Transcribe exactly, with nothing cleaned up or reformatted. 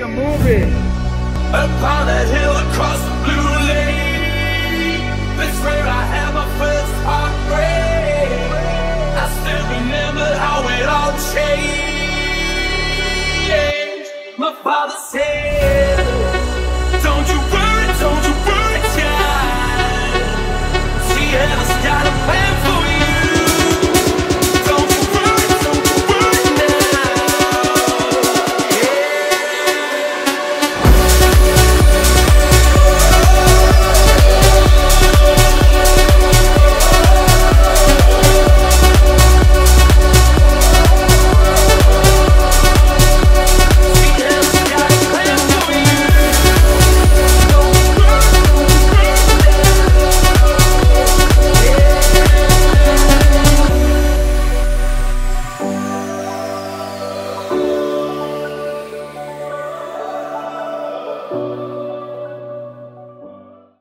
like a movie. Upon a hill across the blue lake, that's where I had my first heartbreak. I still remember how it all changed. My father said